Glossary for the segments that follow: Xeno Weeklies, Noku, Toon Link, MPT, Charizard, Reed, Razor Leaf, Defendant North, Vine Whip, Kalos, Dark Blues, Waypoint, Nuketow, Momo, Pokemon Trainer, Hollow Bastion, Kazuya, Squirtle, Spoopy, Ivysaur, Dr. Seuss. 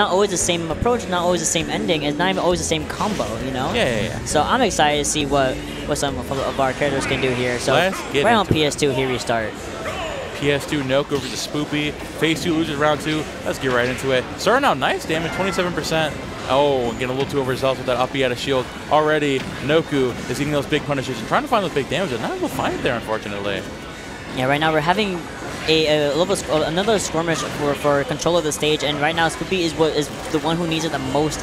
not always the same approach, not always the same ending, it's not even always the same combo, you know? Yeah. So I'm excited to see what some of our characters can do here. So right on PS2, here we start. PS2, Noku over to Spoopy. Phase 2 loses round 2. Let's get right into it. Starting out nice damage, 27%. Oh, getting a little too overzealous with that up B out of shield. Already, Noku is eating those big punishes and trying to find those big damages. Not able to find it there, unfortunately. Yeah, right now we're having another skirmish for control of the stage, and right now Spoopy is the one who needs it the most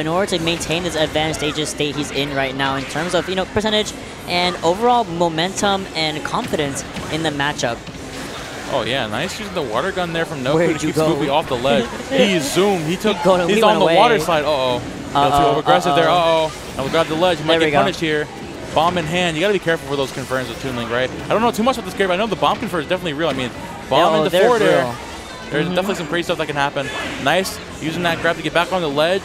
in order to maintain this advanced state he's in right now in terms of, you know, percentage and overall momentum and confidence in the matchup. Oh yeah, nice using the water gun there from Noku to keep Spoopy off the ledge. He zoomed. He's on the water slide. Uh oh, too aggressive there. And we got the ledge. Might get punished here. Bomb in hand. You gotta be careful for those confirms with Toon Link, right? I don't know too much about this character, but I know the bomb confer is definitely real. I mean, bomb in the forward air. There's definitely some crazy stuff that can happen. Nice using that grab to get back on the ledge.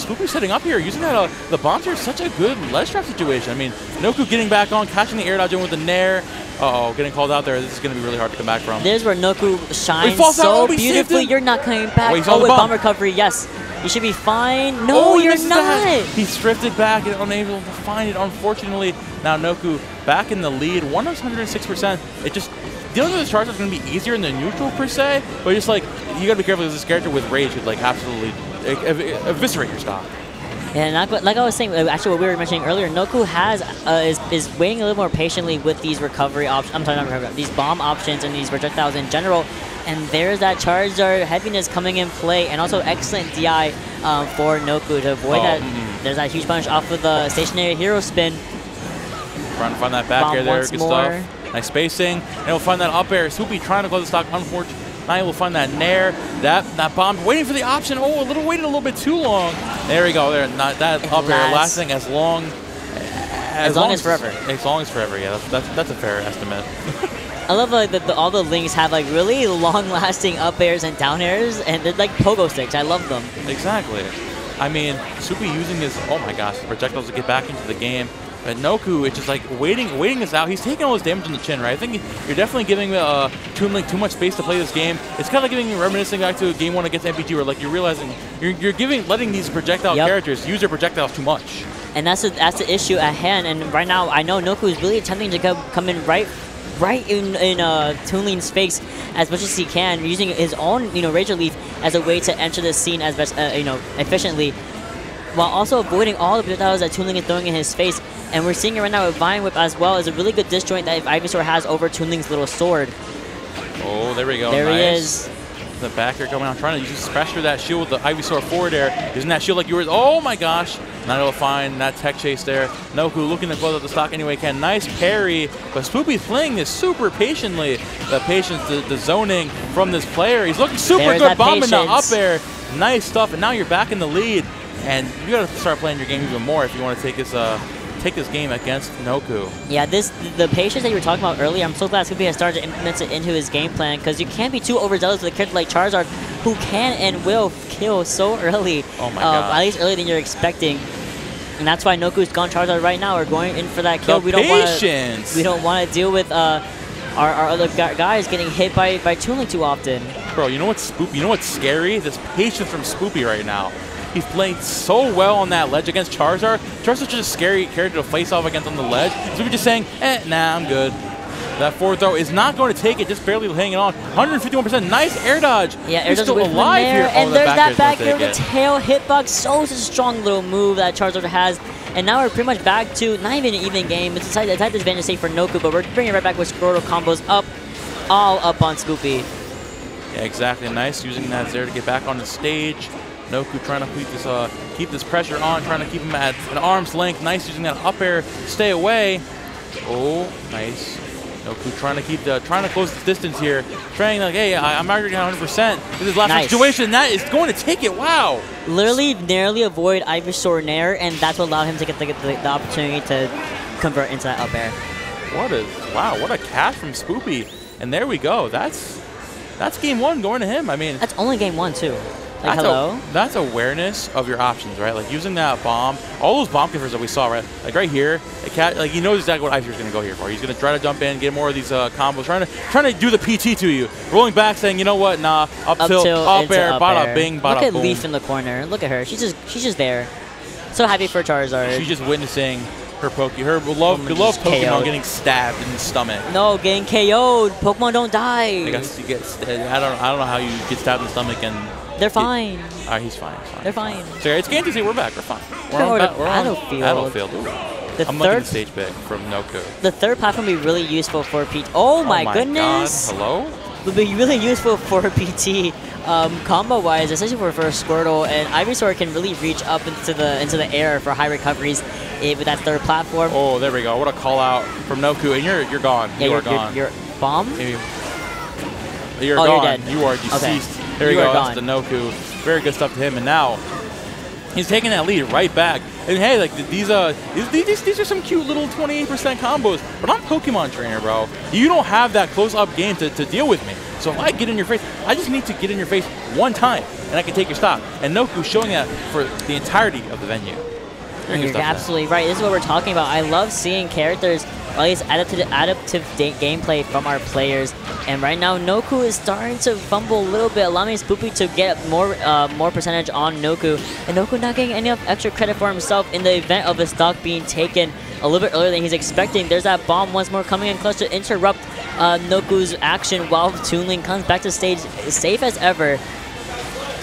Spoopy setting up here, using that the bombs here is such a good ledge trap situation. I mean, Noku getting back on, catching the air dodge in with the nair. Uh oh, getting called out there. This is gonna be really hard to come back from. This is where Noku shines so beautifully. You're not coming back. Wait, oh, with bomb recovery, yes. You should be fine. No, you're not. He drifted back and unable to find it, unfortunately. Now Noku back in the lead, 106%. It just, dealing with this Charizard is going to be easier in the neutral per se, but just like, you got to be careful because this character with Rage would like absolutely eviscerate your stock. And like I was saying, actually what we were mentioning earlier, Noku has is waiting a little more patiently with these recovery options. I'm sorry, not recovery, these bomb options and these projectiles in general. And there's that Charizard heaviness coming in play, and also excellent DI for Noku to avoid that. There's that huge punch off of the stationary hero spin. Trying to find that back air there, good stuff. Nice spacing, and we'll find that up air. Spoopy trying to close the stock, unfortunately. Now we'll find that nair, that bomb, waiting for the option. Oh, waited a little bit too long. There we go. There, not that up air lasting as long as forever. As long as forever. Yeah, that's a fair estimate. I love like that all the links have like really long-lasting up airs and down airs, and they're like pogo sticks. I love them. Exactly. I mean, Spoopy using his projectiles to get back into the game, but Noku is just like waiting this out. He's taking all his damage on the chin, right? I think you're definitely giving Toon Link too much space to play this game. It's kind of like reminiscing back to game 1 against MPT, where like you're realizing you're letting these projectile characters use their projectiles too much. And that's the issue at hand. And right now, I know Noku is really attempting to come in right in Toon Link's face as much as he can, using his own Razor Leaf as a way to enter the scene as best efficiently, while also avoiding all the projectiles that Toon Link is throwing in his face. And we're seeing it right now with Vine Whip as well, is a really good disjoint that Ivysaur has over Toon Link's little sword. Oh, there we go. There he is. The back here coming out, trying to just pressure that shield with the Ivysaur forward air. Isn't that shield like yours? Oh my gosh! Not able to find that tech chase there. Noku looking to close out the stock anyway can. Nice parry, but Spoopy playing this super patiently. The patience, the zoning from this player. He's looking super good, bombing the up air. Nice stuff, and now you're back in the lead. And you gotta start playing your game even more if you want to take this game against Noku. Yeah, the patience that you were talking about earlier, I'm so glad Spoopy has started to implement it into his game plan, because you can't be too overzealous with a character like Charizard, who can and will kill so early. Oh my god. At least earlier than you're expecting. And that's why Noku's gone Charizard right now. We're going in for that kill. We don't want to deal with our other guys getting hit by Toon Link too often. Bro, you know what's Spoopy? You know what's scary? This patience from Spoopy right now. He's playing so well on that ledge against Charizard. Charizard's just a scary character to face off against on the ledge. So we're just saying, nah, I'm good. That forward throw is not going to take it, just barely hanging on. 151%, nice air dodge. Yeah, air dodge still alive here. And there's that back air with tail hitbox. So it's a strong little move that Charizard has. And now we're pretty much back to not even an even game. It's a tight advantage state for Noku, but we're bringing it right back with Squirtle combos all up on Spoopy. Yeah, exactly. Nice using that there to get back on the stage. Noku trying to keep this pressure on, trying to keep him at an arm's length. Nice using that up air, stay away. Oh, nice. Noku trying to close the distance here. Trying like, hey, I'm already at 100%. This is last situation. That is going to take it. Wow. Literally, narrowly avoid Ivysaur nair, and that's what allowed him to get the opportunity to convert into that up air. What a catch from Spoopy. And there we go. That's game 1 going to him. I mean, that's only game 1 too. Like, that's hello? That's awareness of your options, right? Like, using that bomb, all those bomb conversions that we saw, right? Like, right here, like, you know exactly what Ivysaur's going to go here for. He's going to try to jump in, get more of these combos, trying to do the PT to you. Rolling back, saying, you know what, nah, up tilt, up air, bada bing, bada boom. Look at Leaf in the corner. Look at her. She's just there. So happy for Charizard. She's just witnessing her beloved Pokemon getting stabbed in the stomach. No, getting KO'd. Pokemon don't die. I guess you get, I don't know how you get stabbed in the stomach and... They're fine. All right, he's fine. They're fine. So it's game to see. We're back. We're fine. We're on battlefield. I'm looking at the stage pick from Noku. The third platform would be really useful for PT. Oh my goodness. God. Hello? Would be really useful for PT combo-wise, especially for Squirtle, and Ivysaur can really reach up into the air for high recoveries with that third platform. Oh, there we go. What a call out from Noku, and you're gone. Yeah, you are gone. You're bomb. You're gone. You're dead. You are deceased. Okay. There you go. That's the Noku. Very good stuff to him, and now he's taking that lead right back. And hey, like these are some cute little 28% combos. But I'm Pokemon Trainer, bro. You don't have that close-up game to deal with me. So if I get in your face, I just need to get in your face one time, and I can take your stop. And Noku showing that for the entirety of the venue. You're absolutely right. This is what we're talking about. I love seeing characters, at least adaptive gameplay from our players. And right now, Noku is starting to fumble a little bit, allowing Spoopy to get more percentage on Noku. And Noku not getting any extra credit for himself in the event of his stock being taken a little bit earlier than he's expecting. There's that bomb once more coming in clutch to interrupt Noku's action while Toon Link comes back to stage safe as ever.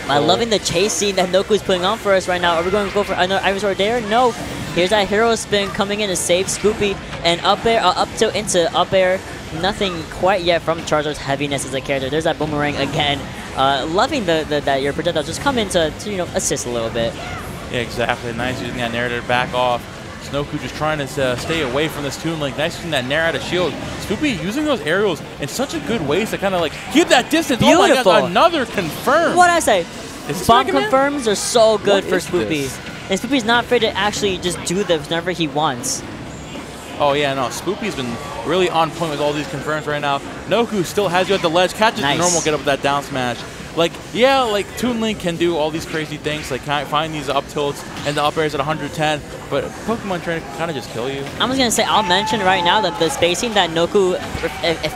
I'm loving the chase scene that Noku's putting on for us right now. Are we going to go for another Ivysaur there? No. Here's that hero spin coming in to save Spoopy. And up air, up tilt into up air. Nothing quite yet from Charizard's heaviness as a character. There's that boomerang again. Loving that your projectile just come in to assist a little bit. Yeah, exactly. Nice using that narrator to back off. Noku just trying to stay away from this Toon Link. Nice using that Nair out of shield. Spoopy using those aerials in such a good way to kind of like keep that distance. Beautiful. Oh my God, another confirm. What'd I say? Bomb confirms are so good for Spoopy. And Spoopy's not afraid to actually just do this whenever he wants. Oh yeah, no, Spoopy's been really on point with all these confirms right now. Noku still has you at the ledge, catches the normal get up with that down smash. Like, yeah, like Toon Link can do all these crazy things, like find these up tilts and the up airs at 110, but Pokemon Trainer can kind of just kill you. I'm just going to say, I'll mention right now that the spacing that Noku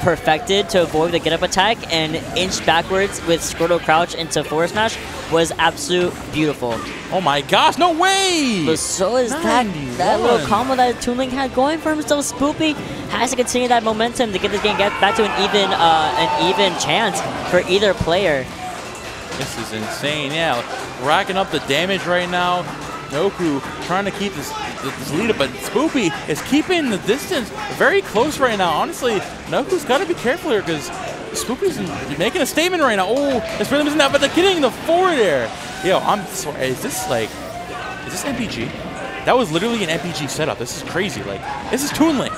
perfected to avoid the get up attack and inch backwards with Squirtle Crouch into Forward Smash was absolute beautiful. Oh my gosh, no way! But so is that little combo that Toon Link had going for himself. Spoopy has to continue that momentum to get this game back to an even chance for either player. This is insane, yeah. Like, racking up the damage right now. Noku trying to keep this lead up, but Spoopy is keeping the distance very close right now. Honestly, Noku's got to be careful here because Spoopy's making a statement right now. Oh, this rhythm isn't that, but they're getting the forward air. Yo, I'm sorry. Is this MPG? That was literally an MPG setup. This is crazy. Like, this is Toon Link.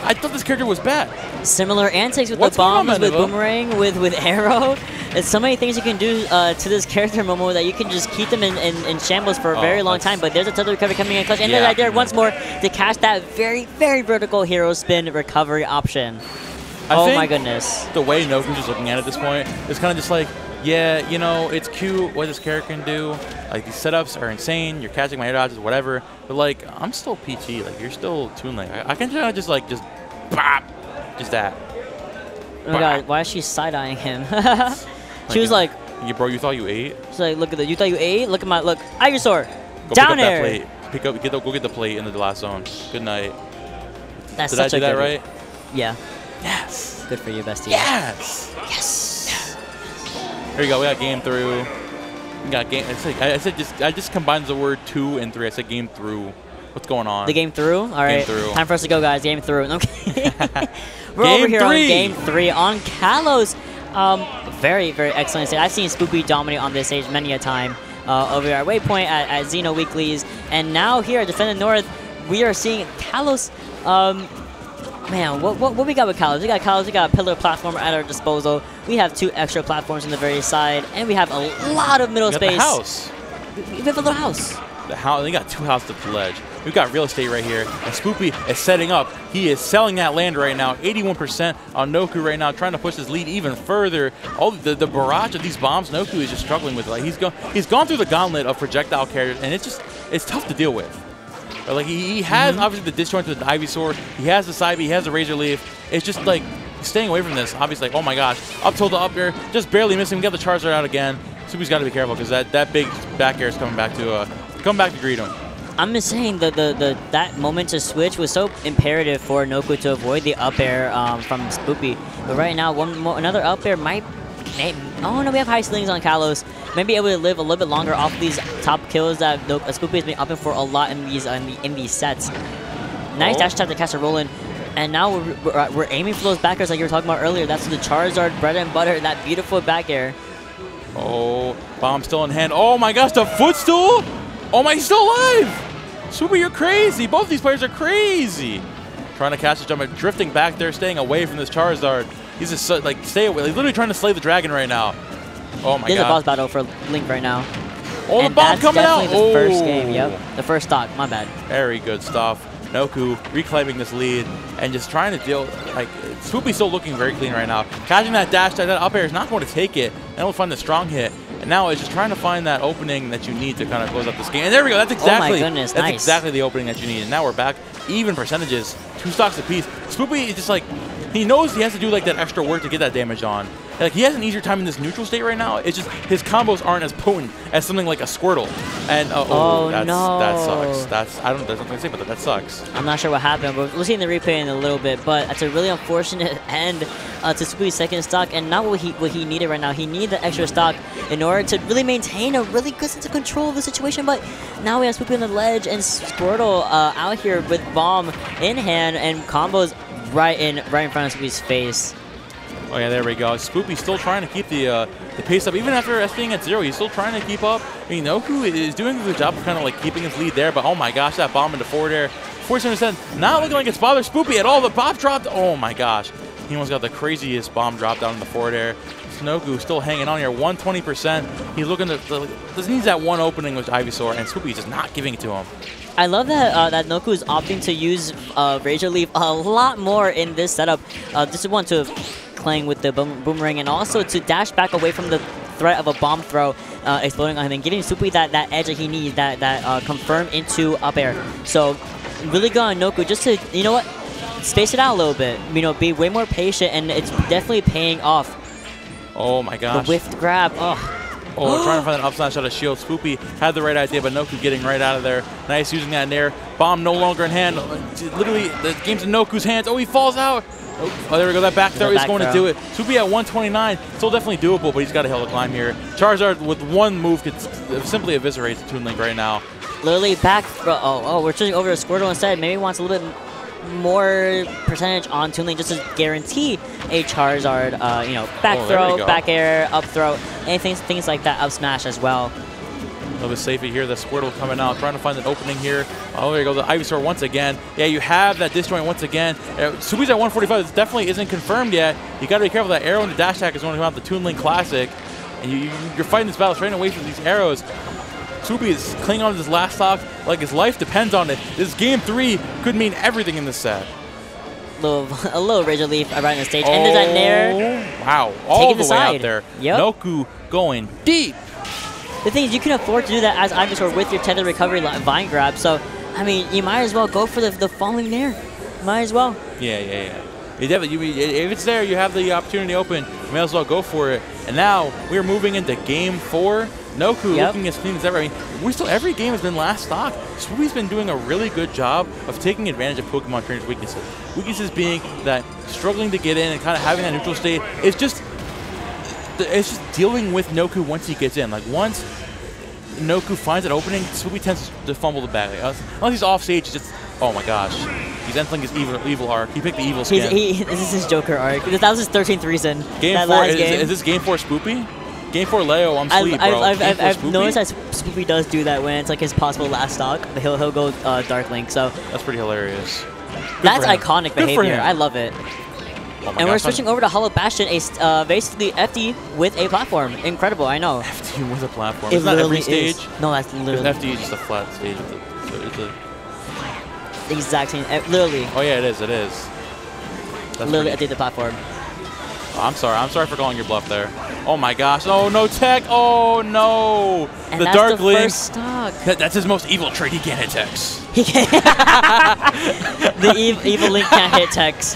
I thought this character was bad. Similar antics with the bombs, with boomerang, with arrow. There's so many things you can do to this character, Momo, that you can just keep them in shambles for a very long time. But there's a tether recovery coming in clutch. And there's there once more to catch that very, very vertical hero spin recovery option. Oh my goodness. The way Noku's just looking at it at this point, it's kind of just like, yeah, you know, it's cute what this character can do. Like, these setups are insane. You're catching my air dodges, whatever. But, like, I'm still PT. Like, you're still Toon Link. I can just, like, just bop. Just that. Oh, my God. Why is she side-eyeing him? she was like... Yeah, bro, you thought you ate? She's like, look at you thought you ate? Look at my... Look. Ivysaur. Down air. Go get the plate into the last zone. Good night. Did I do that right? Yeah. Yes. Good for you, bestie. Yes. Yes. Here we go. We got game through. We got game. I just combined the word 2 and 3. I said game through. What's going on? The game through. All right. Game through. Time for us to go, guys. Game through. Okay. We're over here on game 3 on Kalos. Very, very excellent stage. I've seen Spoopy dominate on this stage many a time over at Waypoint at Xeno Weeklies, and now here at Defendant North, we are seeing Kalos. Man, what we got with Kalos? We got Kalos, we got a pillar platform at our disposal. We have 2 extra platforms on the very side, and we have a lot of middle space. We have a little house. They got two houses to the ledge. We've got real estate right here. And Spoopy is setting up. He is selling that land right now. 81% on Noku right now, trying to push his lead even further. Oh, the barrage of these bombs, Noku is just struggling with it. Like he's gone through the gauntlet of projectile carriers, and it's tough to deal with. Like he has obviously the disjoint to the Ivysaur. He has the side B, he has the Razor Leaf. It's just like staying away from this. Obviously, like, oh my gosh, up till the up air, just barely missing. We got the Charizard out again. Spoopy's got to be careful because that big back air is coming back to greet him. I'm just saying that moment to switch was so imperative for Noku to avoid the up air from Spoopy. But right now, another up air might. Oh no, we have high ceilings on Kalos. Maybe able to live a little bit longer off these top kills that Spoopy has been upping for a lot in these sets. Nice dash attack to catch a Roland. And now we're aiming for those back airs like you were talking about earlier. That's the Charizard bread and butter, that beautiful back air. Oh, bomb still in hand. Oh my gosh, the footstool! Oh my, he's still alive! Spoopy, you're crazy! Both of these players are crazy! Trying to catch the jump, and drifting back there, staying away from this Charizard. He's just like, stay away. He's literally trying to slay the dragon right now. Oh my god. There's a boss battle for Link right now. Oh, and the bomb coming out! The first game, yep. The first stock, my bad. Very good stuff. Noku reclaiming this lead and just trying to deal. Like, Spoopy's still looking very clean right now. Catching that dash, that up air is not going to take it. And we'll find the strong hit. And now it's just trying to find that opening that you need to kind of close up this game. And there we go. That's exactly. Oh my goodness, that's nice. Exactly the opening that you need. And now we're back even percentages, 2 stocks apiece. Spoopy is just like, he knows he has to do like that extra work to get that damage on. Like he has an easier time in this neutral state right now. It's just his combos aren't as potent as something like a Squirtle. And that sucks. That's nothing to say about that. That sucks. I'm not sure what happened, but we'll see in the replay in a little bit. But that's a really unfortunate end to Spoopy's second stock, and not what he needed right now. He needed the extra stock in order to really maintain a really good sense of control of the situation. But now we have Spoopy on the ledge and Squirtle out here with bomb in hand and combos right in front of Spoopy's face. Oh yeah, there we go. Spoopy still trying to keep the pace up. Even after being at 0, he's still trying to keep up. I mean, Noku is doing a good job of kind of like keeping his lead there, but oh my gosh, that bomb into forward air. 47%, not looking like it's bothered Spoopy at all. The bomb dropped. Oh my gosh. He almost got the craziest bomb drop down in the forward air. Noku still hanging on here, 120%. He's looking to, just needs that one opening with Ivysaur, and Spoopy is just not giving it to him. I love that that Noku is opting to use Razor Leaf a lot more in this setup. This is one to playing with the boomerang and also to dash back away from the threat of a bomb throw exploding on him and giving Spoopy that edge that he needs, that confirm into up air. So really good on Noku just to, you know what, space it out a little bit. You know, be way more patient, and it's definitely paying off. Oh my gosh. The whiffed grab. Oh. Oh, we're trying to find an up smash out of shield. Spoopy had the right idea, but Noku getting right out of there. Nice using that in there. Bomb no longer in hand. Literally, the game's in Noku's hands. Oh, he falls out. Oh, there we go. That back throw is going to do it. Spoopy at 129. Still definitely doable, but he's got a hill to climb here. Charizard with one move could simply eviscerate Toon Link right now. Literally back throw. Oh, we're switching over to Squirtle instead. Maybe he wants a little bit more percentage on Toon Link just to guarantee a Charizard, you know, back throw, back air, up throw, anything, things like that, up smash as well. A little bit safer here. The Squirtle coming out, trying to find an opening here. Oh, there you go. The Ivysaur once again. Yeah, you have that disjoint once again. Spoopy's at 145. This definitely isn't confirmed yet. You got to be careful. That arrow and the dash attack is going to come out, the Toon Link Classic. And you're fighting this battle, trying to wait for these arrows. Spoopy is clinging on to this last stock like his life depends on it. This game 3 could mean everything in this set. A little Razor Leaf around the stage. Ended on there. Wow. All the way out there. Yep. Noku going deep. The thing is, you can afford to do that as Ivysaur with your tether recovery vine grab. So, I mean, you might as well go for the falling there. Might as well. Yeah. If it's there, you have the opportunity open. You may as well go for it. And now we're moving into game 4. Noku looking as clean as ever. I mean, every game has been last stock. Spoopy's been doing a really good job of taking advantage of Pokemon Trainer's weaknesses. Weaknesses being that struggling to get in and kind of having that neutral state. It's just dealing with Noku once he gets in. Like, once Noku finds an opening, Spoopy tends to fumble the bag. Like, unless he's off stage, it's just, oh my gosh. He's entering his evil arc. He picked the evil skin. This is his Joker arc. That was his 13th reason. Is this Game 4 Spoopy? Game 4 Leo, I'm sleep, bro. I've noticed that Spoopy does do that when it's like his possible last stock. He'll go Dark Link, so. That's pretty hilarious. That's iconic behavior. I love it. Oh my and gosh, we're switching over to Hollow Bastion, basically FD with a platform. Incredible, I know. FD with a platform. It's not every stage. Is. No, that's literally. FD is just a flat stage. It's exact same. Literally. Oh yeah, it is. It is. That's literally FD the platform. Oh, I'm sorry. I'm sorry for calling your bluff there. Oh my gosh. Oh no, tech. Oh no. And the that's Dark Link. That's his most evil trait. He can't hit techs. He can't. The evil Link can't hit techs.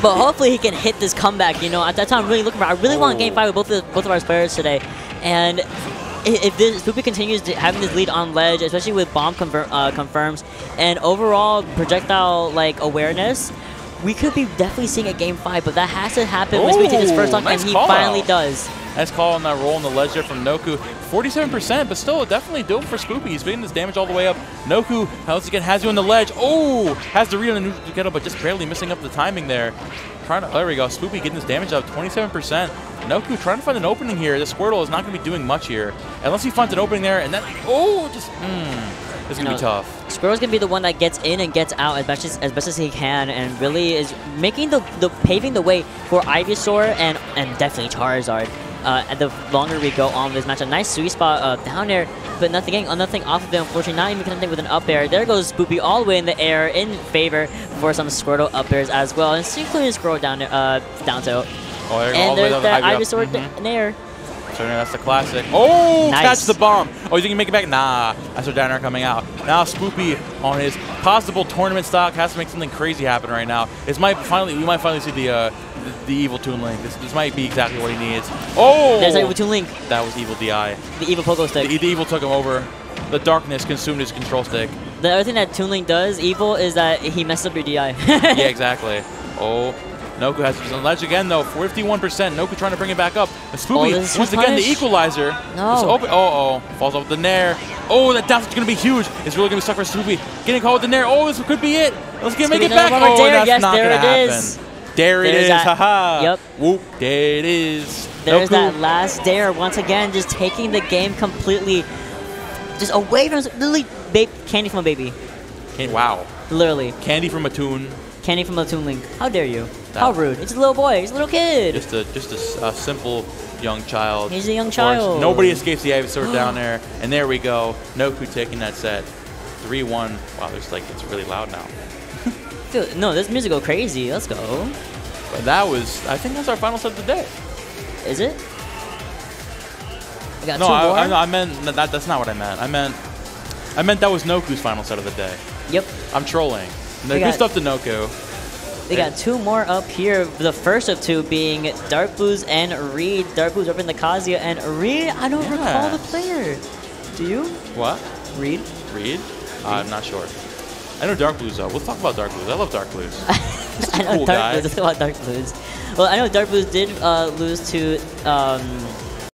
But hopefully he can hit this comeback. You know, at that time, I'm really looking for. I really want game 5 with both of our players today. And if this Spoopy continues having this lead on ledge, especially with bomb confirms and overall projectile like awareness, we could be definitely seeing a game 5. But that has to happen once we take this first off, nice and he finally does. Nice call on that roll on the ledge there from Noku. 47%, but still definitely dope for Spoopy. He's beating this damage all the way up. Noku, once again, has you on the ledge. Oh, has the read on the Nuketow, but just barely missing up the timing there. Trying to, there we go. Spoopy getting this damage up, 27%. Noku trying to find an opening here. The Squirtle is not going to be doing much here. Unless he finds an opening there, and then, oh, just, it's going to be tough. Squirtle's going to be the one that gets in and gets out as best as he can, and really is making paving the way for Ivysaur and definitely Charizard. The longer we go on this matchup. Nice sweet spot down air, but nothing off of it, unfortunately. Not even connecting with an up air. There goes Spoopy all the way in the air in favor for some Squirtle up airs as well, and including Squirtle down tilt. Oh, there and there's the Ivysaur in air. So that's the classic. Oh, nice. Catch the bomb. Oh, you think you make it back? Nah, that's what down air coming out. Now Spoopy on his possible tournament stock has to make something crazy happen right now. We might finally see the evil Toon Link. This might be exactly what he needs. Oh! There's an evil Toon Link. That was evil DI. The evil Pogo Stick. The evil took him over. The darkness consumed his control stick. The other thing that Toon Link does, evil, is that he messed up your DI. Yeah, exactly. Oh, Noku has to be on ledge again, though. 51%. Noku trying to bring it back up. Spoopy, once again, the equalizer. No. Falls off the nair. Oh, that down's going to be huge. It's really going to be stuck for Spoopy. Getting caught with the nair. Oh, this could be it. Let's get make it back. Oh, that's not going to happen. There it is, haha. Yep. Whoop, there it is. There's that last dare once again, just taking the game completely just away from literally candy from a baby. Wow. Literally. Candy from a Toon. Candy from a Toon Link. How dare you? How rude. It's a little boy. It's a little kid. Just a simple young child. He's a young child. Nobody escapes the Ivysaur down there. And there we go. Noku taking that set. 3-1. Wow, there's like it's really loud now. Dude, no, this music go crazy. Let's go. But that was, I think that's our final set of the day. Is it? I got no, that's not what I meant. I meant that was Noku's final set of the day. Yep. I'm trolling. Good stuff to Noku. We got 2 more up here. The first of 2 being Dark Blues and Reed. Dark Blues up in the Kazuya and Reed. I don't recall the player. Do you? What? Reed. Reed? I'm not sure. I know Dark Blues, though. We'll talk about Dark Blues. I love Dark Blues. I know Dark Blues. Let's talk about Dark Blues. Well, I know Dark Blues did lose to